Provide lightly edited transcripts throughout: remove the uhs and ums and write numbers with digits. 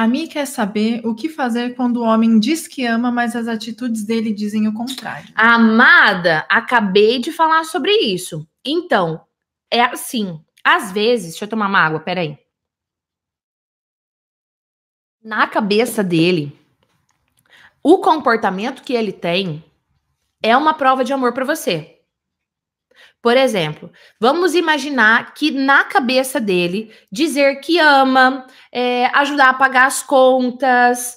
A Mi quer saber o que fazer quando o homem diz que ama, mas as atitudes dele dizem o contrário. Amada, acabei de falar sobre isso. Então, é assim. Às vezes... Deixa eu tomar uma água, peraí. Na cabeça dele, o comportamento que ele tem é uma prova de amor para você. Por exemplo, vamos imaginar que na cabeça dele, dizer que ama, ajudar a pagar as contas,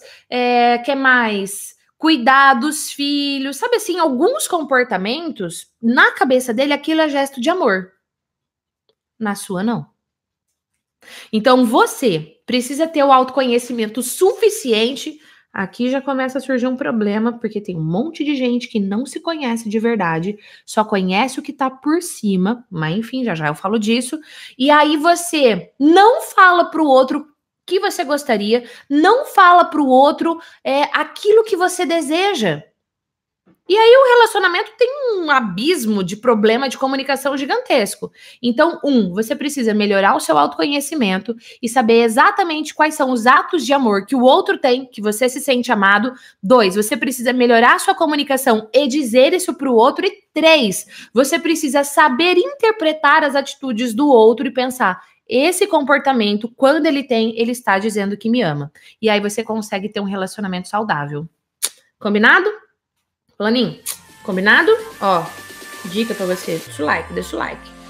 que mais? Cuidar dos filhos, sabe assim, alguns comportamentos, na cabeça dele aquilo é gesto de amor. Na sua, não. Então você precisa ter o autoconhecimento suficiente. Aqui já começa a surgir um problema, porque tem um monte de gente que não se conhece de verdade, só conhece o que tá por cima, mas enfim, já já eu falo disso. E aí você não fala pro outro que você gostaria, não fala pro outro aquilo que você deseja. E aí o relacionamento tem um abismo de problema de comunicação gigantesco. Então, você precisa melhorar o seu autoconhecimento e saber exatamente quais são os atos de amor que o outro tem, que você se sente amado. 2, você precisa melhorar a sua comunicação e dizer isso pro outro. E 3, você precisa saber interpretar as atitudes do outro e pensar... Esse comportamento, quando ele tem, ele está dizendo que me ama. E aí você consegue ter um relacionamento saudável. Combinado? Planinho, combinado? Ó, dica pra você, deixa o like.